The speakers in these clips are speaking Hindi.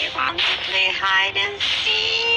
You want to play hide and seek?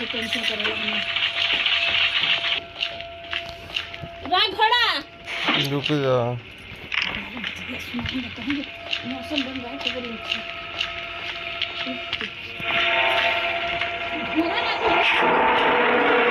আছে টেনশন করে লাভ নেই। রাগ ঘোড়া रुक जा, मौसम बन रहा है तो बोल घोड़ा ना।